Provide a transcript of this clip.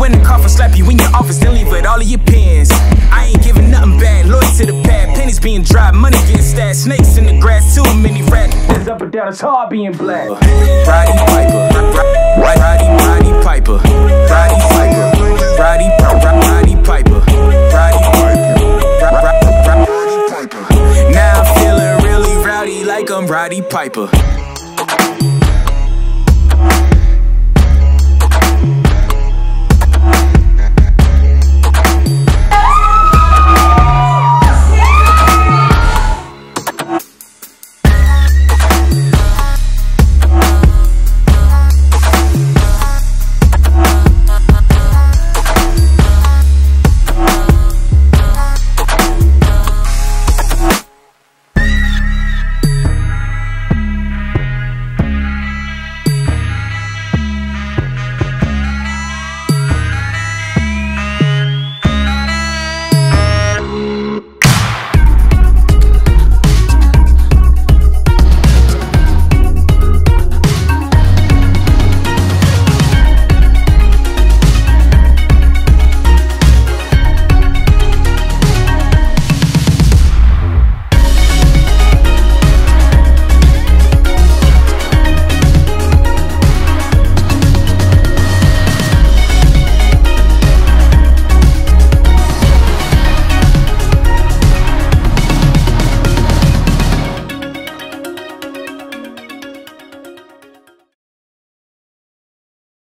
In the car, slap you in your office, then leave with all of your pins. I ain't giving nothing bad, loyal to the pad. Pennies being dry, money getting stashed, snakes in the grass, too many rats. It's up and down, it's hard being black. Roddy Piper, Roddy Piper, Roddy Piper, Roddy Piper, Roddy Piper. Now I'm feeling really rowdy like I'm Roddy Piper.